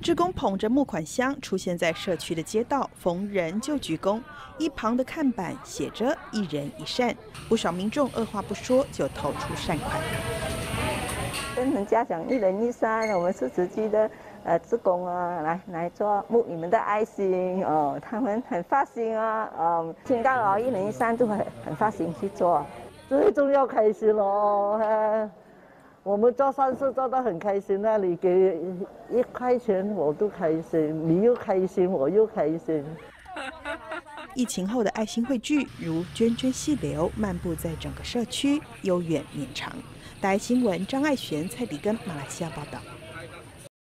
志工捧着募款箱出现在社区的街道，逢人就鞠躬。一旁的看板写着“一人一善”，不少民众二话不说就投出善款。跟人家讲“一人一善”，我们是慈济的志工啊，来做募你们的爱心哦，他们很发心啊，听到哦“一人一善”就很发心去做，最重要开心咯。我们做善事做得很开心，那你给1块钱我都开心，你又开心，我又开心。疫情后的爱心汇聚如涓涓细流，漫步在整个社区，悠远绵长。台新闻张爱璇、蔡迪根，马来西亚报道。